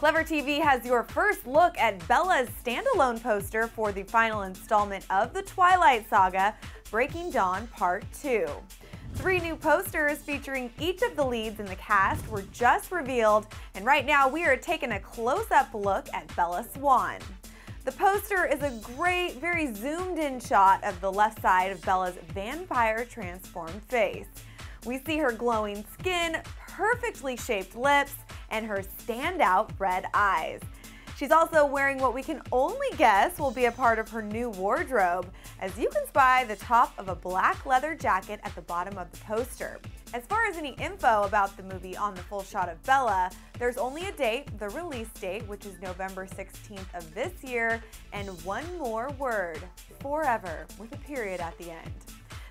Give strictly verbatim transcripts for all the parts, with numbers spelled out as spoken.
Clevver T V has your first look at Bella's standalone poster for the final installment of the Twilight Saga, Breaking Dawn Part two. Three new posters featuring each of the leads in the cast were just revealed, and right now we are taking a close-up look at Bella Swan. The poster is a great, very zoomed-in shot of the left side of Bella's vampire-transformed face. We see her glowing skin, perfectly shaped lips, and her standout red eyes. She's also wearing what we can only guess will be a part of her new wardrobe, as you can spy the top of a black leather jacket at the bottom of the poster. As far as any info about the movie on the full shot of Bella, there's only a date, the release date, which is November sixteenth of this year, and one more word, forever, with a period at the end.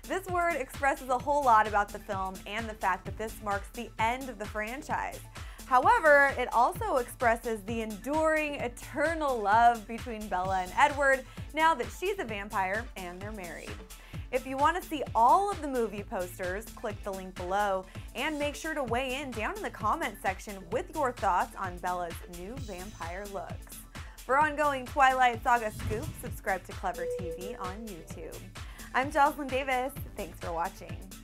This word expresses a whole lot about the film and the fact that this marks the end of the franchise. However, it also expresses the enduring, eternal love between Bella and Edward now that she's a vampire and they're married. If you want to see all of the movie posters, click the link below and make sure to weigh in down in the comment section with your thoughts on Bella's new vampire looks. For ongoing Twilight Saga scoop, subscribe to Clevver T V on YouTube. I'm Joslyn Davis. Thanks for watching.